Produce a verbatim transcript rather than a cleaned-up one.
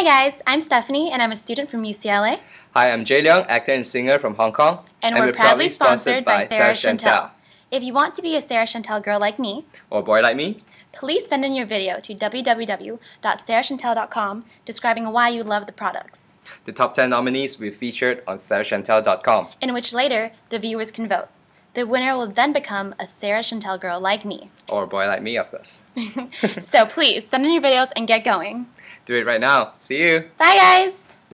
Hi guys, I'm Stephanie and I'm a student from U C L A. Hi, I'm Jae Leung, actor and singer from Hong Kong. And, and we're, we're proudly, proudly sponsored, sponsored by, by SaraShantelle. If you want to be a SaraShantelle girl like me, or boy like me, please send in your video to w w w dot sarah shantelle dot com describing why you love the products. The top ten nominees will be featured on sarah shantelle dot com, in which later the viewers can vote. The winner will then become a SaraShantelle girl like me. Or a boy like me, of course. So please, send in your videos and get going. Do it right now. See you. Bye, guys.